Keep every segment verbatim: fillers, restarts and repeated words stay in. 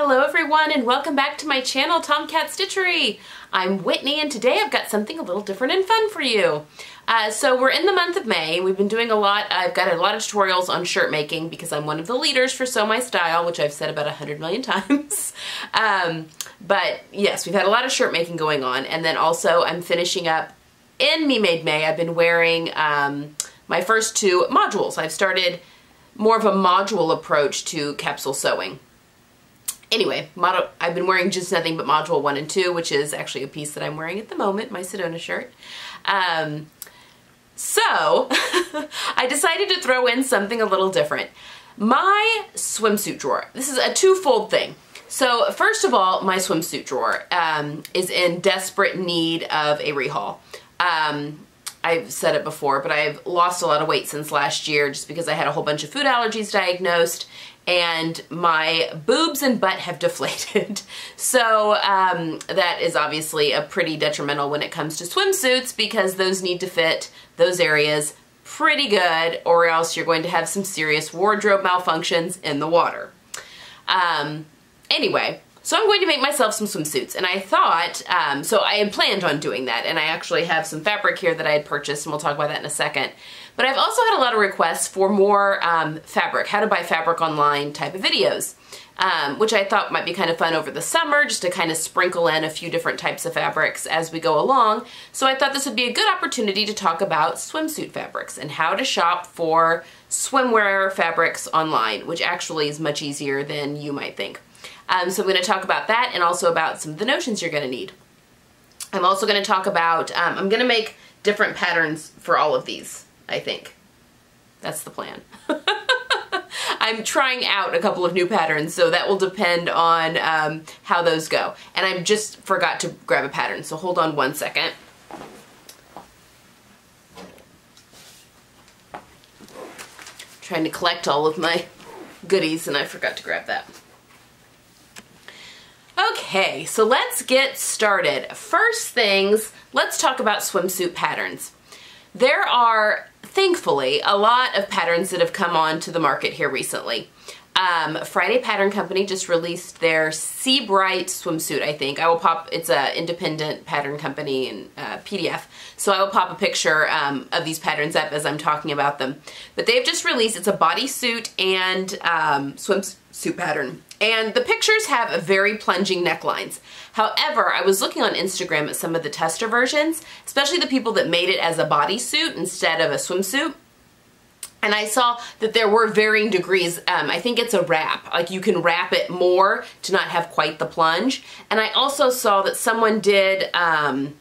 Hello everyone and welcome back to my channel, TomKat Stitchery. I'm Whitney and today I've got something a little different and fun for you. Uh, so we're in the month of May. We've been doing a lot. I've got a lot of tutorials on shirt making because I'm one of the leaders for Sew My Style, which I've said about a hundred million times. um, but yes, we've had a lot of shirt making going on, and then also I'm finishing up in Me Made May. I've been wearing um, my first two modules. I've started more of a module approach to capsule sewing. Anyway, model, I've been wearing just nothing but module one and two, which is actually a piece that I'm wearing at the moment, my Sedona shirt. Um, so, I decided to throw in something a little different. My swimsuit drawer. This is a twofold thing. So, first of all, my swimsuit drawer um, is in desperate need of a rehaul. Um, I've said it before, but I've lost a lot of weight since last year just because I had a whole bunch of food allergies diagnosed, and my boobs and butt have deflated. So um, that is obviously a pretty detrimental when it comes to swimsuits, because those need to fit those areas pretty good, or else you're going to have some serious wardrobe malfunctions in the water. Um, anyway, so I'm going to make myself some swimsuits, and I thought, um, so I had planned on doing that, and I actually have some fabric here that I had purchased, and we'll talk about that in a second. But I've also had a lot of requests for more um, fabric, how to buy fabric online type of videos, um, which I thought might be kind of fun over the summer, just to kind of sprinkle in a few different types of fabrics as we go along. So I thought this would be a good opportunity to talk about swimsuit fabrics and how to shop for swimwear fabrics online, which actually is much easier than you might think. Um, so I'm going to talk about that, and also about some of the notions you're going to need. I'm also going to talk about, um, I'm going to make different patterns for all of these. I think. That's the plan. I'm trying out a couple of new patterns, so that will depend on um, how those go. And I just forgot to grab a pattern, so hold on one second. I'm trying to collect all of my goodies, and I forgot to grab that. Okay, so let's get started. First things, let's talk about swimsuit patterns. There are, thankfully, a lot of patterns that have come on to the market here recently. Um, Friday Pattern Company just released their Seabright swimsuit, I think. I will pop, it's an independent pattern company, in uh, P D F, so I will pop a picture um, of these patterns up as I'm talking about them. But they've just released, it's a bodysuit and um, swimsuit pattern. And the pictures have very plunging necklines. However, I was looking on Instagram at some of the tester versions, especially the people that made it as a bodysuit instead of a swimsuit. And I saw that there were varying degrees. Um, I think it's a wrap. Like, you can wrap it more to not have quite the plunge. And I also saw that someone did, um,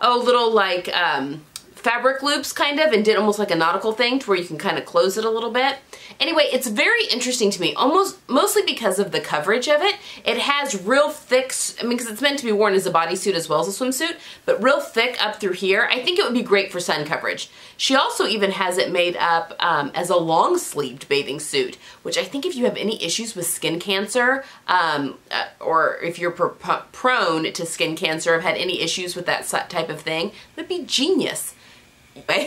oh, little like um, fabric loops kind of, and did almost like a nautical thing to where you can kind of close it a little bit. Anyway, it's very interesting to me, almost mostly because of the coverage of it. It has real thick, I mean, because it's meant to be worn as a bodysuit as well as a swimsuit, but real thick up through here. I think it would be great for sun coverage. She also even has it made up um, as a long-sleeved bathing suit, which I think if you have any issues with skin cancer, um, uh, or if you're pr prone to skin cancer, have had any issues with that type of thing, it would be genius.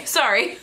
Sorry.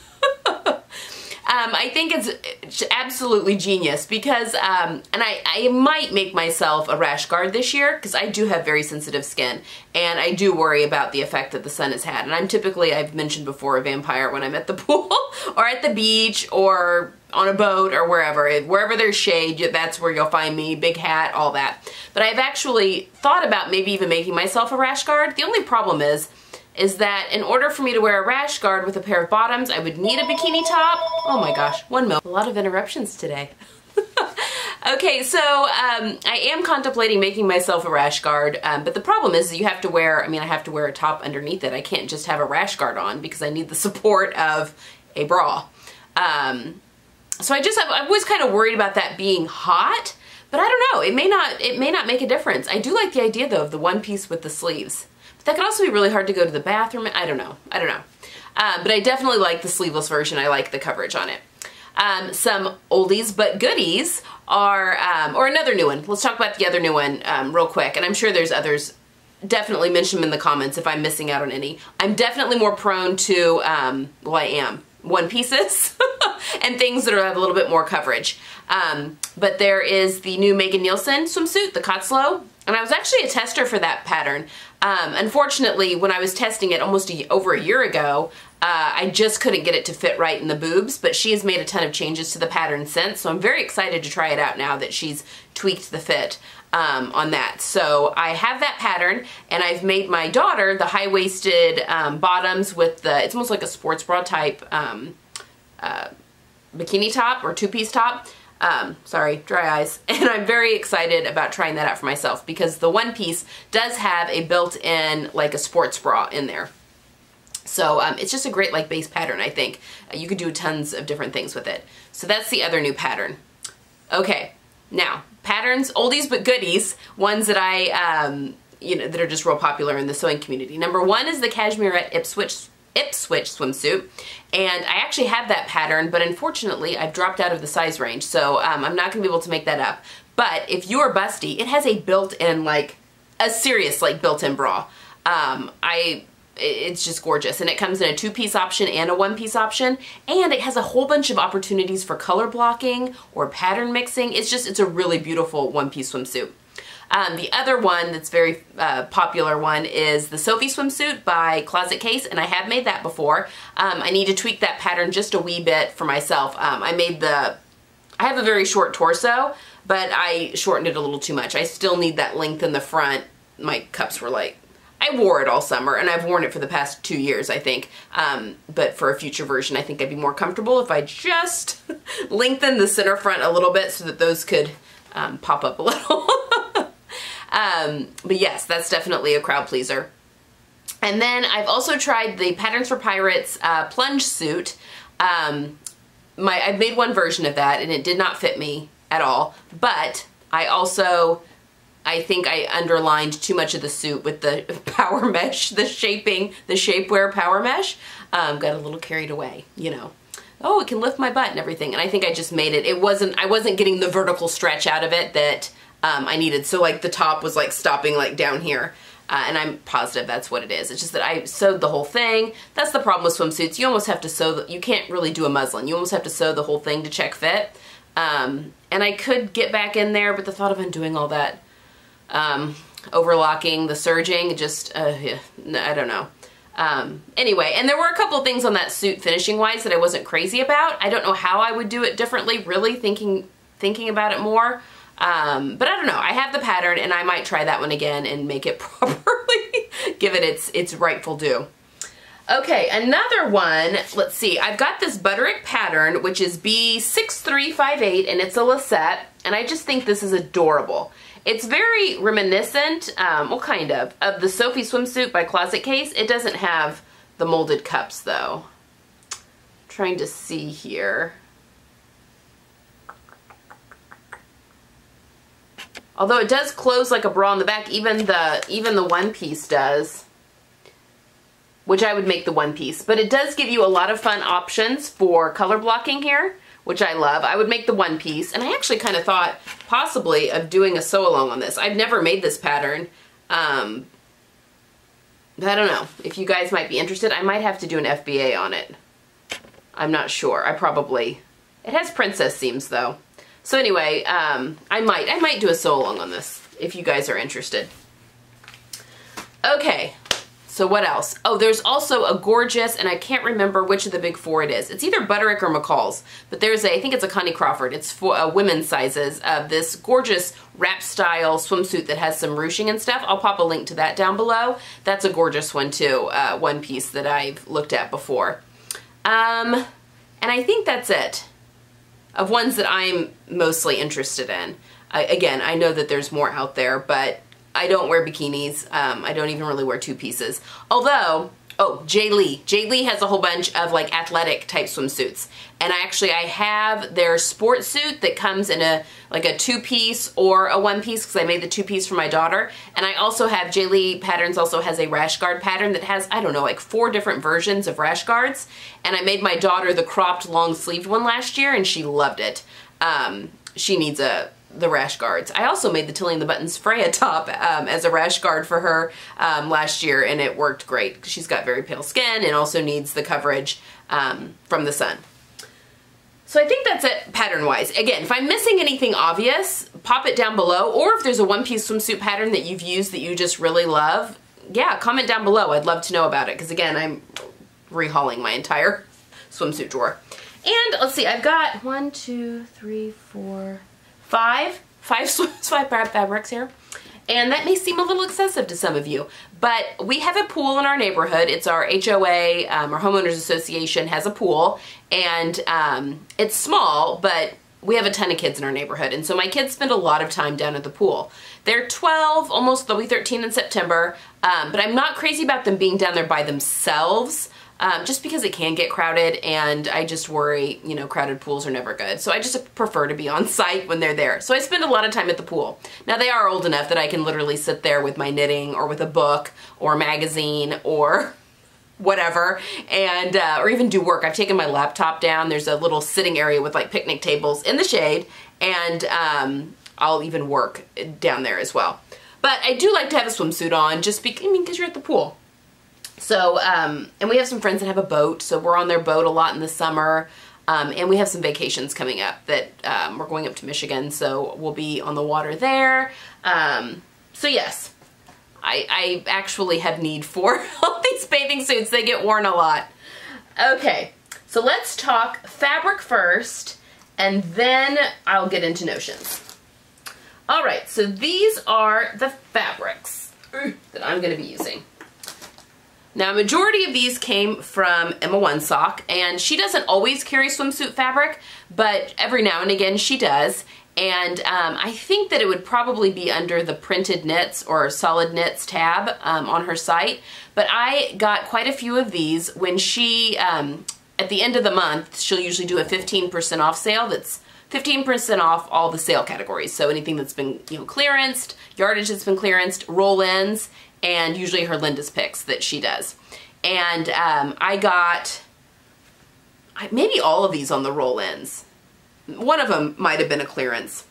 Um, I think it's absolutely genius because, um, and I, I might make myself a rash guard this year because I do have very sensitive skin, and I do worry about the effect that the sun has had. And I'm typically, I've mentioned before, a vampire when I'm at the pool or at the beach or on a boat or wherever. Wherever there's shade, that's where you'll find me, big hat, all that. But I've actually thought about maybe even making myself a rash guard. The only problem is, is that in order for me to wear a rash guard with a pair of bottoms, I would need a bikini top. Oh my gosh, one mil. A lot of interruptions today. Okay, so um, I am contemplating making myself a rash guard, um, but the problem is you have to wear, I mean, I have to wear a top underneath it. I can't just have a rash guard on because I need the support of a bra. Um, so I just, I was kind of worried about that being hot, but I don't know, it may not, it may not make a difference. I do like the idea though of the one piece with the sleeves. That could also be really hard to go to the bathroom. I don't know. I don't know. Um, but I definitely like the sleeveless version. I like the coverage on it. Um, some oldies but goodies are, um, or another new one. Let's talk about the other new one um, real quick. And I'm sure there's others. Definitely mention them in the comments if I'm missing out on any. I'm definitely more prone to, um, well, I am, one pieces. and things that have a little bit more coverage. Um, but there is the new Megan Nielsen swimsuit, the Cottesloe, and I was actually a tester for that pattern. Um, unfortunately, when I was testing it almost a, over a year ago, uh, I just couldn't get it to fit right in the boobs, but she has made a ton of changes to the pattern since, so I'm very excited to try it out now that she's tweaked the fit um, on that. So I have that pattern, and I've made my daughter the high-waisted um, bottoms with the, it's almost like a sports bra type um, uh, bikini top or two-piece top. Um, sorry, dry eyes. And I'm very excited about trying that out for myself because the one piece does have a built-in, like a sports bra in there. So um, it's just a great like base pattern, I think. Uh, you could do tons of different things with it. So that's the other new pattern. Okay, now patterns, oldies but goodies, ones that I, um, you know, that are just real popular in the sewing community. Number one is the Cashmerette Ipswich Ipswich swimsuit, and I actually have that pattern, but unfortunately I've dropped out of the size range, so um, I'm not gonna be able to make that up. But if you're busty, it has a built-in, like a serious like built-in bra. Um, I it's just gorgeous, and it comes in a two-piece option and a one-piece option, and it has a whole bunch of opportunities for color blocking or pattern mixing. It's just, it's a really beautiful one-piece swimsuit. Um, the other one that's very uh, popular one is the Sophie Swimsuit by Closet Case, and I have made that before. Um, I need to tweak that pattern just a wee bit for myself. Um, I made the, I have a very short torso, but I shortened it a little too much. I still need that length in the front. My cups were like, I wore it all summer, and I've worn it for the past two years, I think. Um, but for a future version, I think I'd be more comfortable if I just lengthened the center front a little bit so that those could um, pop up a little. Um, but yes, that's definitely a crowd pleaser. And then I've also tried the Patterns For Pirates uh, plunge suit. Um, my, I've made one version of that, and it did not fit me at all, but I also, I think I underlined too much of the suit with the power mesh, the shaping, the shapewear power mesh. Um, got a little carried away, you know. Oh, it can lift my butt and everything, and I think I just made it. It wasn't, I wasn't getting the vertical stretch out of it that Um, I needed, so like the top was like stopping like down here, uh, and I'm positive that's what it is. It's just that I sewed the whole thing. That's the problem with swimsuits. You almost have to sew, the, you can't really do a muslin. You almost have to sew the whole thing to check fit. Um, and I could get back in there, but the thought of undoing all that, um, overlocking, the surging, just, uh, yeah, no, I don't know. Um, anyway, and there were a couple things on that suit finishing wise that I wasn't crazy about. I don't know how I would do it differently, really thinking, thinking about it more. Um, but I don't know, I have the pattern, and I might try that one again and make it properly, give it its its rightful due. Okay, another one, let's see, I've got this Butterick pattern, which is B six three five eight, and it's a Lisette, and I just think this is adorable. It's very reminiscent, um, well kind of, of the Sophie Swimsuit by Closet Case. It doesn't have the molded cups though. I'm trying to see here. Although it does close like a bra on the back, even the even the one piece does, which I would make the one piece. But it does give you a lot of fun options for color blocking here, which I love. I would make the one piece, and I actually kind of thought possibly of doing a sew along on this. I've never made this pattern. Um, I don't know if you guys might be interested. I might have to do an F B A on it. I'm not sure. I probably, it has princess seams though. So anyway, um, I might, I might do a sew along on this if you guys are interested. Okay, so what else? Oh, there's also a gorgeous, and I can't remember which of the big four it is. It's either Butterick or McCall's, but there's a, I think it's a Connie Crawford. It's for uh, women's sizes of this gorgeous wrap style swimsuit that has some ruching and stuff. I'll pop a link to that down below. That's a gorgeous one too, uh, one piece that I've looked at before. Um, and I think that's it. Of ones that I'm mostly interested in. I, again, I know that there's more out there, but I don't wear bikinis. Um, I don't even really wear two pieces. Although, oh, Jalie. Jalie has a whole bunch of like athletic type swimsuits. And I actually, I have their sport suit that comes in a, like a two piece or a one piece, because I made the two piece for my daughter. And I also have, Jalie Patterns also has a rash guard pattern that has, I don't know, like four different versions of rash guards. And I made my daughter the cropped long sleeved one last year, and she loved it. Um, she needs a, the rash guards. I also made the Tilly and the Buttons Freya top um, as a rash guard for her um, last year, and it worked great. She's got very pale skin and also needs the coverage um, from the sun. So I think that's it pattern-wise. Again, if I'm missing anything obvious, pop it down below, or if there's a one-piece swimsuit pattern that you've used that you just really love, yeah, comment down below. I'd love to know about it, because again, I'm rehauling my entire swimsuit drawer. And let's see, I've got one, two, three, four, five, five swimsuit fabrics here. And that may seem a little excessive to some of you, but we have a pool in our neighborhood. It's our H O A, um, our homeowners association has a pool, and um, it's small, but we have a ton of kids in our neighborhood. And so my kids spend a lot of time down at the pool. They're twelve, almost, they'll be thirteen in September, um, but I'm not crazy about them being down there by themselves, um, just because it can get crowded, and I just worry, you know, crowded pools are never good. So I just prefer to be on site when they're there. So I spend a lot of time at the pool. Now they are old enough that I can literally sit there with my knitting or with a book or magazine or whatever, and uh, or even do work. I've taken my laptop down. There's a little sitting area with like picnic tables in the shade, and um, I'll even work down there as well. But I do like to have a swimsuit on, just because, I mean, because you're at the pool. So, um, and we have some friends that have a boat, so we're on their boat a lot in the summer, um, and we have some vacations coming up that, um, we're going up to Michigan, so we'll be on the water there. Um, so yes, I, I actually have need for all these bathing suits. They get worn a lot. Okay, so let's talk fabric first, and then I'll get into notions. All right, so these are the fabrics that I'm going to be using. Now, a majority of these came from Emma One Sock, and she doesn't always carry swimsuit fabric, but every now and again she does. And um, I think that it would probably be under the printed knits or solid knits tab um, on her site. But I got quite a few of these when she, um, at the end of the month, she'll usually do a fifteen percent off sale that's fifteen percent off all the sale categories. So anything that's been, you know, clearanced, yardage that's been clearanced, roll-ins, and usually her Linda's picks that she does. And um, I got maybe all of these on the roll-ins. One of them might have been a clearance,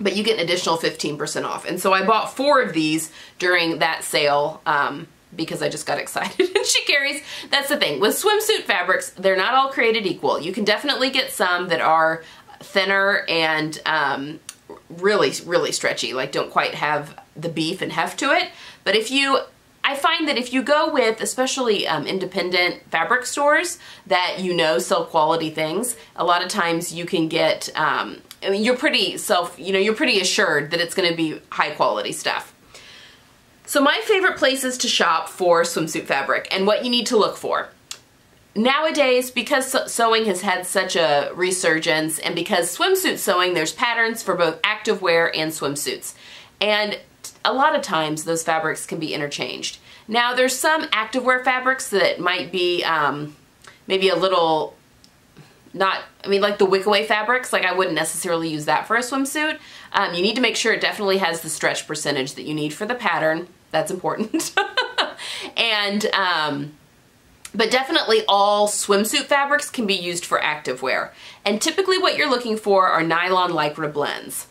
but you get an additional fifteen percent off. And so I bought four of these during that sale um, because I just got excited. And she carries, that's the thing, with swimsuit fabrics, they're not all created equal. You can definitely get some that are thinner and um, really, really stretchy, like don't quite have the beef and heft to it. But if you, I find that if you go with, especially um, independent fabric stores that you know sell quality things, a lot of times you can get, um, I mean, you're pretty self, you know, you're pretty assured that it's going to be high quality stuff. So my favorite places to shop for swimsuit fabric and what you need to look for. Nowadays, because sewing has had such a resurgence, and because swimsuit sewing, there's patterns for both activewear and swimsuits. And a lot of times those fabrics can be interchanged. Now there's some activewear fabrics that might be um, maybe a little not, I mean like the wickaway fabrics, like I wouldn't necessarily use that for a swimsuit. Um, you need to make sure it definitely has the stretch percentage that you need for the pattern. That's important. and um, But definitely all swimsuit fabrics can be used for activewear. And typically what you're looking for are nylon lycra blends.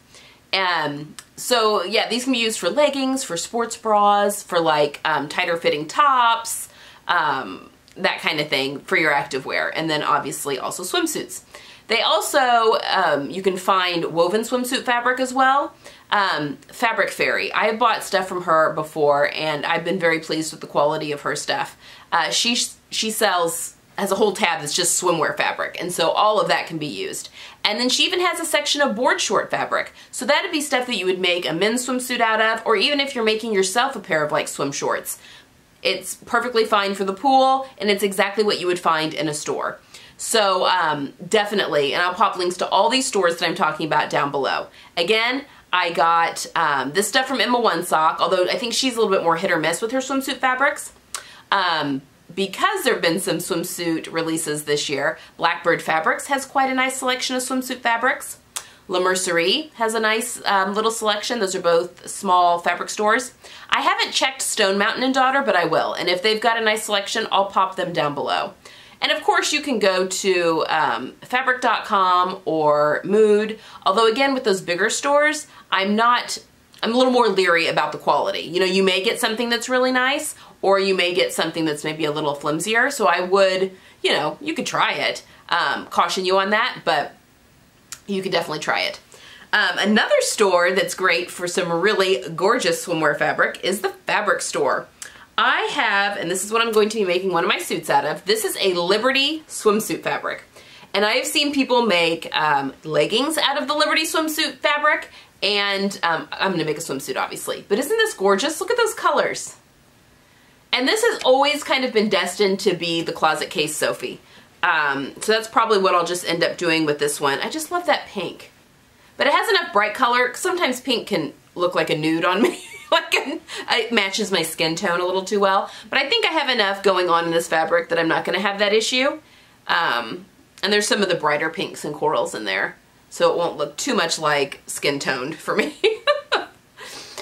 Um, so yeah, these can be used for leggings, for sports bras, for like um, tighter fitting tops, um, that kind of thing for your activewear, and then obviously also swimsuits. They also, um, you can find woven swimsuit fabric as well. Um, Fabric Fairy. I have bought stuff from her before, and I've been very pleased with the quality of her stuff. Uh, she, she sells, has a whole tab that's just swimwear fabric, and so all of that can be used. And then she even has a section of board short fabric. So that'd be stuff that you would make a men's swimsuit out of, or even if you're making yourself a pair of like swim shorts. It's perfectly fine for the pool, and it's exactly what you would find in a store. So um, definitely, and I'll pop links to all these stores that I'm talking about down below. Again, I got um, this stuff from Emma One Sock, although I think she's a little bit more hit or miss with her swimsuit fabrics. Um, Because there have been some swimsuit releases this year, Blackbird Fabrics has quite a nice selection of swimsuit fabrics. La Mercerie has a nice um, little selection. Those are both small fabric stores. I haven't checked Stone Mountain and Daughter, but I will. And if they've got a nice selection, I'll pop them down below. And of course you can go to um, fabric dot com or Mood. Although again, with those bigger stores, I'm not, I'm a little more leery about the quality. You know, you may get something that's really nice, or you may get something that's maybe a little flimsier. So I would, you know, you could try it, um, caution you on that, but you could definitely try it. Um, another store that's great for some really gorgeous swimwear fabric is the Fabric Store. I have, and this is what I'm going to be making one of my suits out of, this is a Liberty swimsuit fabric. And I have seen people make um, leggings out of the Liberty swimsuit fabric, and um, I'm going to make a swimsuit, obviously. But isn't this gorgeous? Look at those colors. And this has always kind of been destined to be the Closet Case Sophie. Um, so that's probably what I'll just end up doing with this one. I just love that pink. But it has enough bright color. Sometimes pink can look like a nude on me. Like a, it matches my skin tone a little too well. But I think I have enough going on in this fabric that I'm not going to have that issue. Um, and there's some of the brighter pinks and corals in there. So it won't look too much like skin toned for me.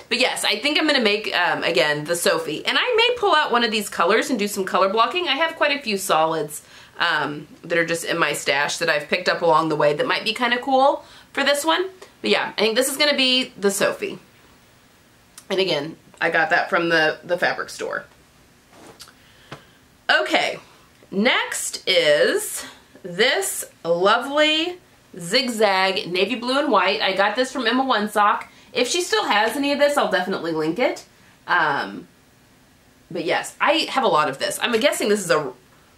But yes, I think I'm going to make, um, again, the Sophie. And I may pull out one of these colors and do some color blocking. I have quite a few solids um, that are just in my stash that I've picked up along the way that might be kind of cool for this one. But yeah, I think this is going to be the Sophie. And again, I got that from the, the Fabric Store. Okay, next is this lovely zigzag navy blue and white. I got this from Emma One Sock. If she still has any of this, I'll definitely link it. Um, but yes, I have a lot of this. I'm guessing this is a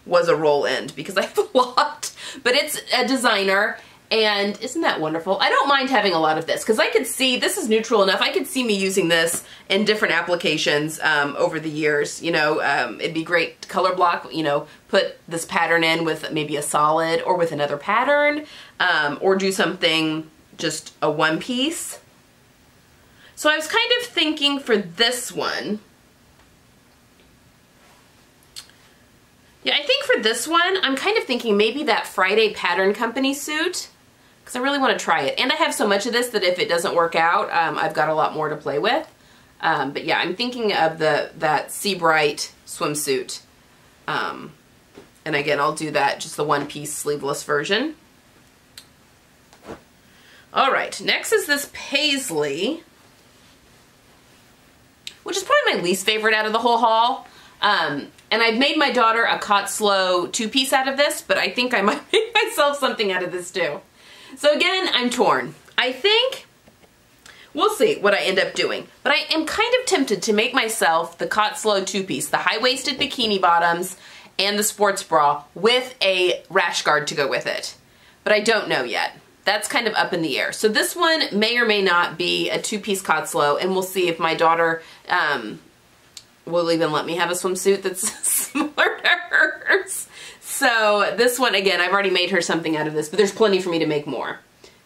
was a roll end because I have a lot. But it's a designer, and isn't that wonderful? I don't mind having a lot of this because I could see this is neutral enough. I could see me using this in different applications um, over the years. You know, um, it'd be great to color block. You know, put this pattern in with maybe a solid or with another pattern, um, or do something just a one piece. So I was kind of thinking for this one, yeah, I think for this one, I'm kind of thinking maybe that Friday Pattern Company suit, because I really want to try it. And I have so much of this that if it doesn't work out, um, I've got a lot more to play with. Um, but yeah, I'm thinking of the that Seabright swimsuit. Um, and again, I'll do that, just the one-piece sleeveless version. All right, next is this Paisley, which is probably my least favorite out of the whole haul. Um, and I've made my daughter a Cottesloe two-piece out of this, but I think I might make myself something out of this too. So again, I'm torn. I think we'll see what I end up doing. But I am kind of tempted to make myself the Cottesloe two-piece, the high-waisted bikini bottoms and the sports bra with a rash guard to go with it. But I don't know yet. That's kind of up in the air. So this one may or may not be a two-piece Cottesloe, and we'll see if my daughter um, will even let me have a swimsuit that's similar to hers. So this one, again, I've already made her something out of this, but there's plenty for me to make more.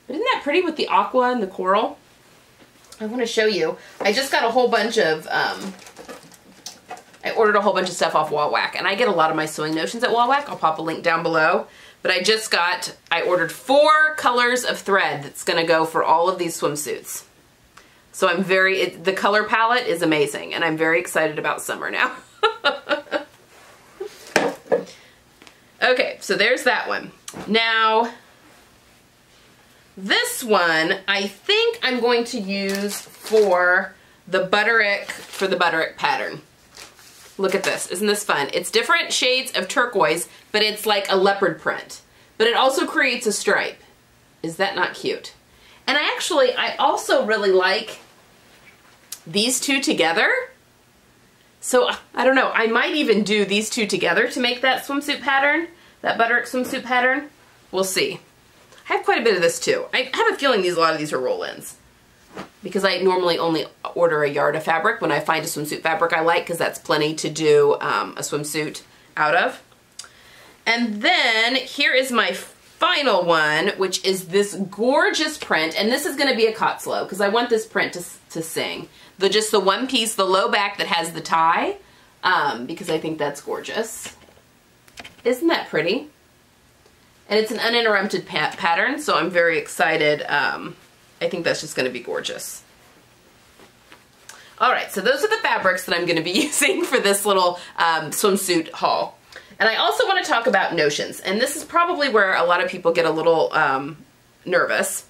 But isn't that pretty with the aqua and the coral? I want to show you. I just got a whole bunch of, um, I ordered a whole bunch of stuff off Wawak, and I get a lot of my sewing notions at Wawak. I'll pop a link down below. But I just got, I ordered four colors of thread that's going to go for all of these swimsuits. So I'm very, it, the color palette is amazing, and I'm very excited about summer now. Okay, so there's that one. Now, this one I think I'm going to use for the Butterick, for the Butterick pattern. Look at this. Isn't this fun? It's different shades of turquoise, but it's like a leopard print. But it also creates a stripe. Is that not cute? And I actually, I also really like these two together. So, I don't know. I might even do these two together to make that swimsuit pattern, that Butterick swimsuit pattern. We'll see. I have quite a bit of this too. I have a feeling these a lot of these are roll-ins, because I normally only order a yard of fabric when I find a swimsuit fabric I like, because that's plenty to do um, a swimsuit out of. And then here is my final one, which is this gorgeous print, and this is going to be a Cottesloe because I want this print to, to sing. The just the one piece, the low back that has the tie, um, because I think that's gorgeous. Isn't that pretty? And it's an uninterrupted pa pattern, so I'm very excited. Um, I think that's just going to be gorgeous. All right, so those are the fabrics that I'm going to be using for this little um, swimsuit haul. And I also want to talk about notions, and this is probably where a lot of people get a little um, nervous.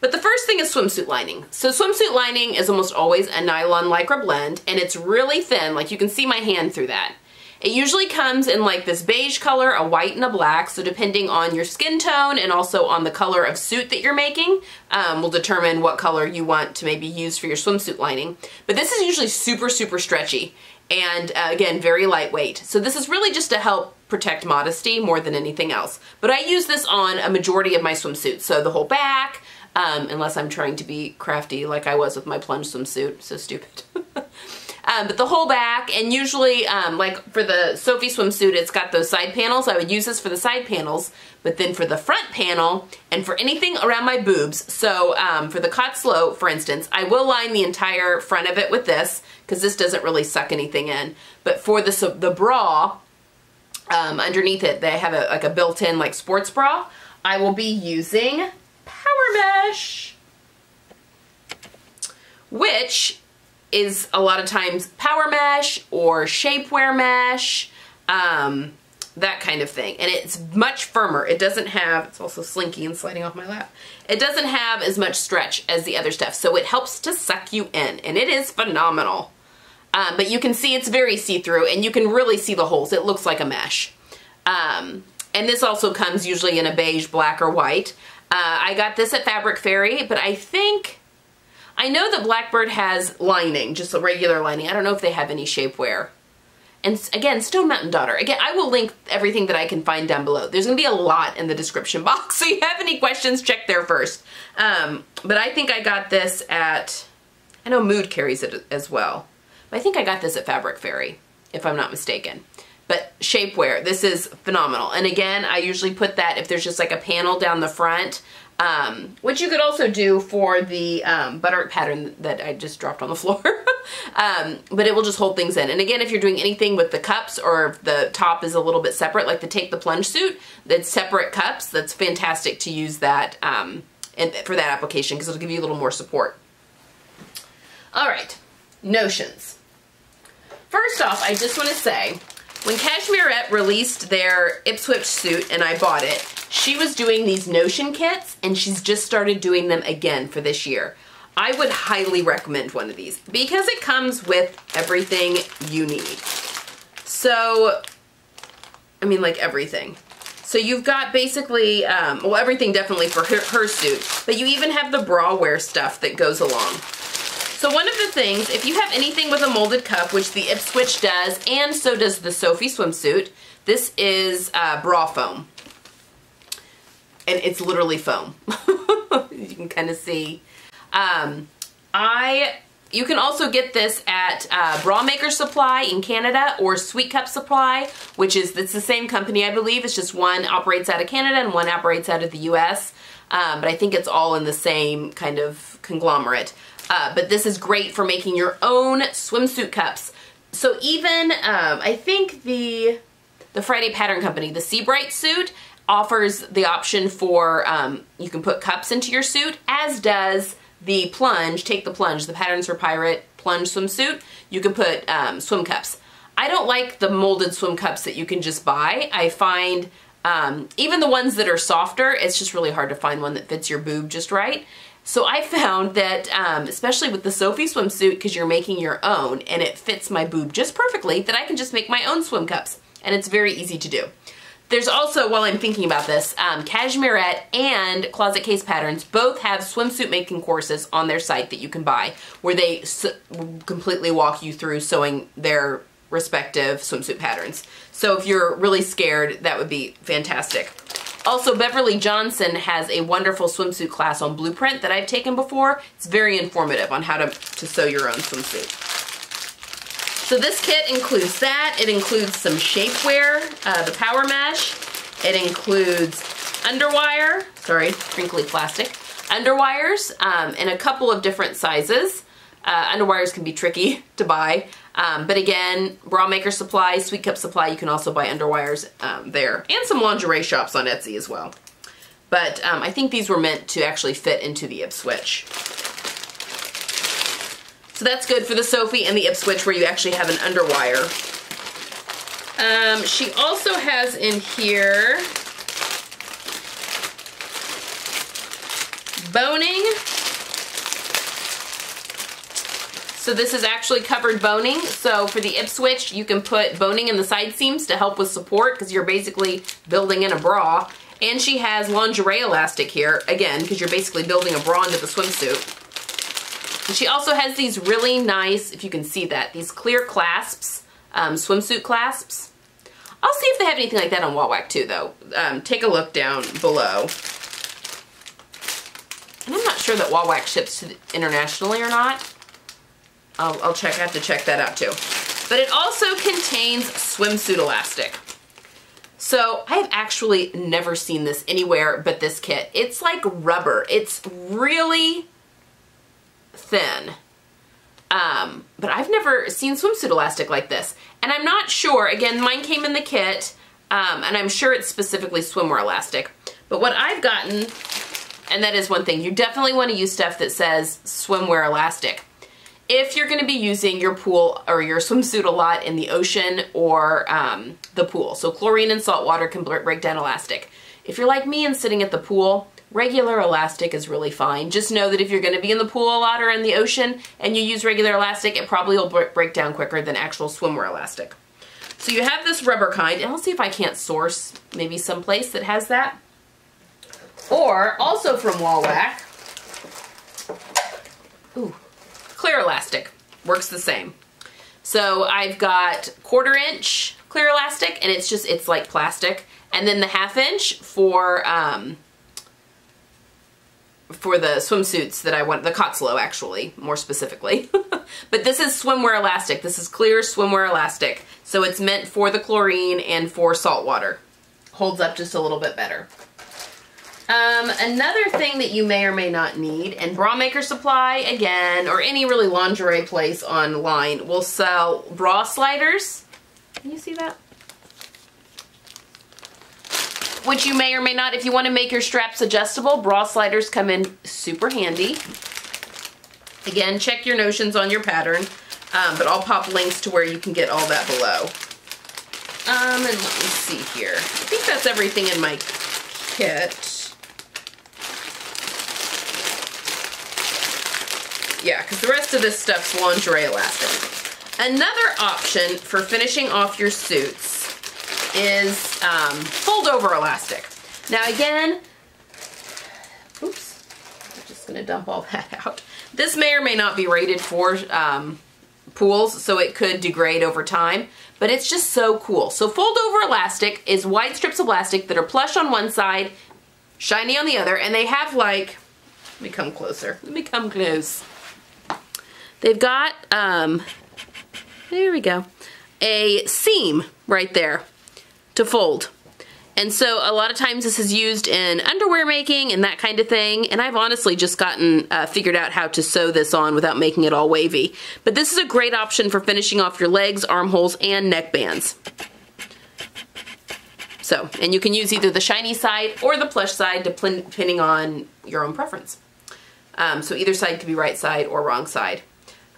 But the first thing is swimsuit lining. So swimsuit lining is almost always a nylon lycra blend, and it's really thin, like you can see my hand through that. It usually comes in like this beige color, a white and a black, so depending on your skin tone and also on the color of suit that you're making, um, will determine what color you want to maybe use for your swimsuit lining. But this is usually super, super stretchy and uh, again, very lightweight. So this is really just to help protect modesty more than anything else. But I use this on a majority of my swimsuits, so the whole back, um, unless I'm trying to be crafty like I was with my plunge swimsuit, so stupid. Um, but the whole back, and usually, um, like for the Sophie swimsuit, it's got those side panels. I would use this for the side panels, but then for the front panel and for anything around my boobs. So um, for the Cottesloe, for instance, I will line the entire front of it with this because this doesn't really suck anything in. But for the, the bra, um, underneath it, they have a, like a built-in like sports bra. I will be using Power Mesh, which is a lot of times power mesh or shapewear mesh, um, that kind of thing. And it's much firmer. It doesn't have, it's also slinky and sliding off my lap. It doesn't have as much stretch as the other stuff. So it helps to suck you in, and it is phenomenal. Um, but you can see it's very see-through and you can really see the holes. It looks like a mesh. Um, and this also comes usually in a beige, black, or white. Uh, I got this at Fabric Fairy, but I think I know that Blackbird has lining, just a regular lining. I don't know if they have any shapewear. And again, Stone Mountain Daughter. Again, I will link everything that I can find down below. There's gonna be a lot in the description box, so if you have any questions, check there first. Um, but I think I got this at, I know Mood carries it as well. But I think I got this at Fabric Fairy, if I'm not mistaken. But shapewear, this is phenomenal. And again, I usually put that if there's just like a panel down the front, Um, which you could also do for the um, Butterick pattern that I just dropped on the floor. um, but it will just hold things in. And again, if you're doing anything with the cups or if the top is a little bit separate, like the Take the Plunge suit, that's separate cups, that's fantastic to use that um, and for that application because it'll give you a little more support. All right, notions. First off, I just want to say, when Cashmerette released their Ipswich suit and I bought it, she was doing these notion kits and she's just started doing them again for this year. I would highly recommend one of these because it comes with everything you need. So, I mean like everything. So you've got basically, um, well everything definitely for her, her suit, but you even have the bra wear stuff that goes along. So one of the things, if you have anything with a molded cup, which the Ipswich does, and so does the Sophie swimsuit, this is uh, bra foam. And it's literally foam. You can kind of see. Um, I, you can also get this at uh, Bra Maker Supply in Canada or Sweet Cup Supply, which is, it's the same company, I believe. It's just one operates out of Canada and one operates out of the U S. Um, but I think it's all in the same kind of conglomerate. Uh, but this is great for making your own swimsuit cups. So even, um, I think the the Friday Pattern Company, the Seabright suit, offers the option for, um, you can put cups into your suit, as does the plunge, take the plunge, the Patterns for Pirate plunge swimsuit. You can put um, swim cups. I don't like the molded swim cups that you can just buy. I find, um, even the ones that are softer, it's just really hard to find one that fits your boob just right. So I found that, um, especially with the Sophie swimsuit, because you're making your own and it fits my boob just perfectly, that I can just make my own swim cups, and it's very easy to do. There's also, while I'm thinking about this, um, Cashmerette and Closet Case Patterns both have swimsuit making courses on their site that you can buy, where they s completely walk you through sewing their respective swimsuit patterns. So if you're really scared, that would be fantastic. Also, Beverly Johnson has a wonderful swimsuit class on Blueprint that I've taken before. It's very informative on how to, to sew your own swimsuit. So this kit includes that. It includes some shapewear, uh, the power mesh. It includes underwire, sorry, crinkly plastic, underwires um, in a couple of different sizes. Uh, underwires can be tricky to buy. Um, but again, Bra Maker Supply, Sweet Cup Supply, you can also buy underwires um, there. And some lingerie shops on Etsy as well. But um, I think these were meant to actually fit into the Ipswich. So that's good for the Sophie and the Ipswich where you actually have an underwire. Um, she also has in here boning. So this is actually covered boning. So for the Ipswich, you can put boning in the side seams to help with support because you're basically building in a bra. And she has lingerie elastic here, again, because you're basically building a bra into the swimsuit. And she also has these really nice, if you can see that, these clear clasps, um, swimsuit clasps. I'll see if they have anything like that on Wawak too, though. Um, take a look down below. And I'm not sure that Wawak ships to internationally or not. I'll, I'll check, I have to check that out too. But it also contains swimsuit elastic. So I have actually never seen this anywhere but this kit. It's like rubber. It's really thin. Um, but I've never seen swimsuit elastic like this. And I'm not sure, again, mine came in the kit, um, and I'm sure it's specifically swimwear elastic. But what I've gotten, and that is one thing, you definitely want to use stuff that says swimwear elastic. If you're going to be using your pool or your swimsuit a lot in the ocean or um, the pool. So chlorine and salt water can break down elastic. If you're like me and sitting at the pool, regular elastic is really fine. Just know that if you're going to be in the pool a lot or in the ocean and you use regular elastic, it probably will break down quicker than actual swimwear elastic. So you have this rubber kind, and I'll see if I can't source maybe someplace that has that. Or, also from Wawak, ooh, clear elastic, works the same. So I've got quarter inch clear elastic, and it's just, it's like plastic. And then the half inch for, um, for the swimsuits that I want, the Cottesloe actually, more specifically. But this is swimwear elastic. This is clear swimwear elastic. So it's meant for the chlorine and for salt water. Holds up just a little bit better. Um, another thing that you may or may not need, and Bra Maker Supply, again, or any really lingerie place online, will sell bra sliders. Can you see that? Which you may or may not, if you want to make your straps adjustable, bra sliders come in super handy. Again, check your notions on your pattern, um, but I'll pop links to where you can get all that below. Um, and let me see here. I think that's everything in my kit. Yeah, because the rest of this stuff's lingerie elastic. Another option for finishing off your suits is um, fold-over elastic. Now again, oops, I'm just going to dump all that out. This may or may not be rated for um, pools, so it could degrade over time, but it's just so cool. So fold-over elastic is wide strips of elastic that are plush on one side, shiny on the other, and they have like, let me come closer, let me come close. They've got, um, there we go, a seam right there to fold. And so a lot of times this is used in underwear making and that kind of thing. And I've honestly just gotten, uh, figured out how to sew this on without making it all wavy. But this is a great option for finishing off your legs, armholes, and neckbands. So, and you can use either the shiny side or the plush side depending on your own preference. Um, so either side could be right side or wrong side.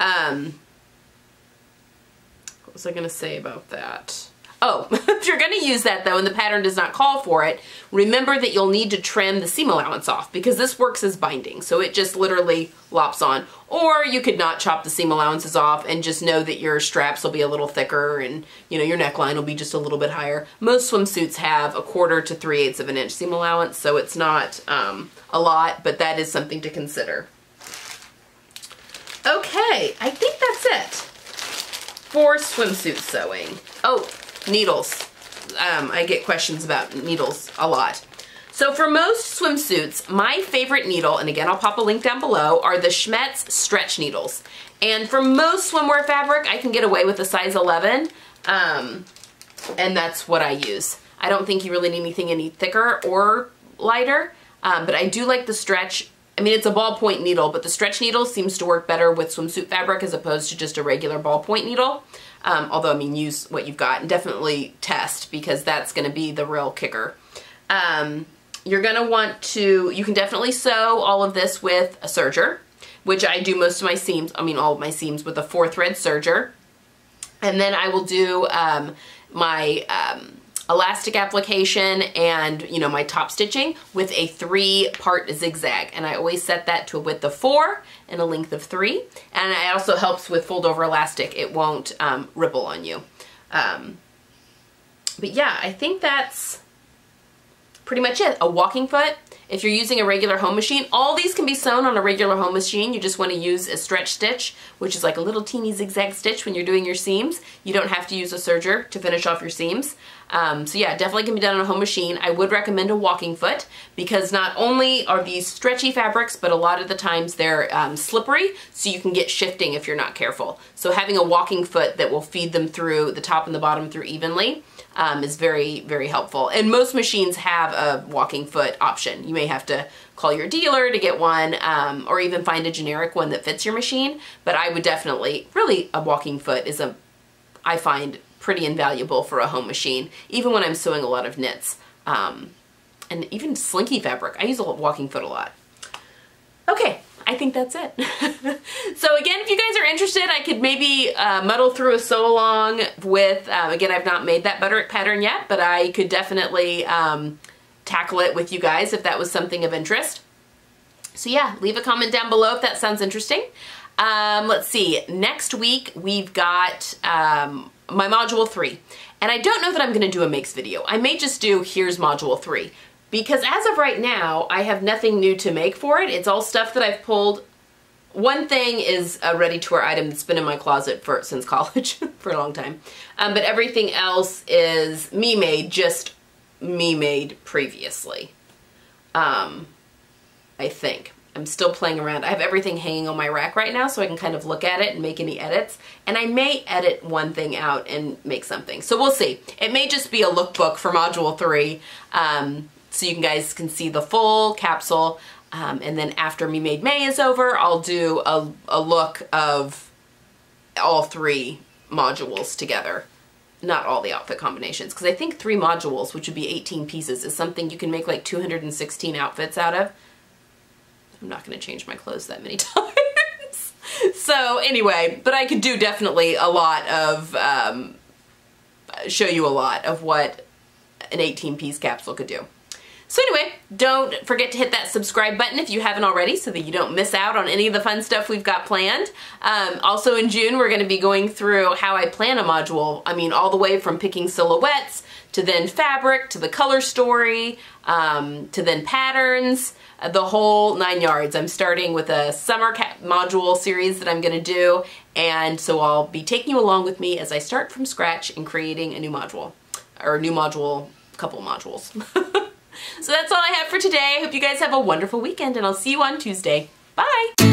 Um, what was I going to say about that? Oh, if you're going to use that though and the pattern does not call for it, remember that you'll need to trim the seam allowance off because this works as binding. So it just literally lops on. Or you could not chop the seam allowances off and just know that your straps will be a little thicker and, you know, your neckline will be just a little bit higher. Most swimsuits have a quarter to three-eighths of an inch seam allowance, so it's not um, a lot, but that is something to consider. Okay, I think that's it for swimsuit sewing. Oh, needles. Um, I get questions about needles a lot. So for most swimsuits, my favorite needle, and again I'll pop a link down below, are the Schmetz stretch needles. And for most swimwear fabric, I can get away with a size eleven, um, and that's what I use. I don't think you really need anything any thicker or lighter, um, but I do like the stretch. I mean, it's a ballpoint needle, but the stretch needle seems to work better with swimsuit fabric as opposed to just a regular ballpoint needle. Um, although, I mean, use what you've got and definitely test because that's going to be the real kicker. Um, you're going to want to, you can definitely sew all of this with a serger, which I do most of my seams, I mean, all of my seams with a four thread serger. And then I will do um, my um, elastic application and, you know, my top stitching with a three-part zigzag. And I always set that to a width of four and a length of three. And it also helps with fold-over elastic. It won't um, ripple on you. Um, but yeah, I think that's pretty much it. A walking foot. If you're using a regular home machine, all these can be sewn on a regular home machine. You just want to use a stretch stitch, which is like a little teeny zigzag stitch when you're doing your seams. You don't have to use a serger to finish off your seams. Um, so yeah, definitely can be done on a home machine. I would recommend a walking foot because not only are these stretchy fabrics, but a lot of the times they're um, slippery, so you can get shifting if you're not careful. So having a walking foot that will feed them through the top and the bottom through evenly um, is very, very helpful. And most machines have a walking foot option. You may have to call your dealer to get one um, or even find a generic one that fits your machine, but I would definitely, really a walking foot is a, I find, pretty invaluable for a home machine, even when I'm sewing a lot of knits. Um, and even slinky fabric, I use a walking foot a lot. Okay, I think that's it. So again, if you guys are interested, I could maybe uh, muddle through a sew along with, um, again, I've not made that Butterick pattern yet, but I could definitely um, tackle it with you guys if that was something of interest. So yeah, leave a comment down below if that sounds interesting. Um, let's see, next week we've got um, my module three, and I don't know that I'm going to do a makes video. I may just do here's module three, because as of right now I have nothing new to make for it. It's all stuff that I've pulled. One thing is a ready-to-wear item that's been in my closet for since college for a long time, um, but everything else is me made, just me made previously. um, I think I'm still playing around. I have everything hanging on my rack right now, so I can kind of look at it and make any edits. And I may edit one thing out and make something. So we'll see. It may just be a lookbook for module three, um, so you guys can see the full capsule. Um, and then after Me Made May is over, I'll do a, a look of all three modules together. Not all the outfit combinations, because I think three modules, which would be eighteen pieces, is something you can make like two hundred sixteen outfits out of. I'm not going to change my clothes that many times. So anyway, but I could do definitely a lot of, um, show you a lot of what an eighteen piece capsule could do. So anyway, don't forget to hit that subscribe button if you haven't already, so that you don't miss out on any of the fun stuff we've got planned. Um, also in June, we're going to be going through how I plan a module. I mean, all the way from picking silhouettes to then fabric, to the color story, um, to then patterns, the whole nine yards. I'm starting with a summer cap module series that I'm going to do, and so I'll be taking you along with me as I start from scratch and creating a new module, or a new module, couple modules. So that's all I have for today. I hope you guys have a wonderful weekend, and I'll see you on Tuesday. Bye!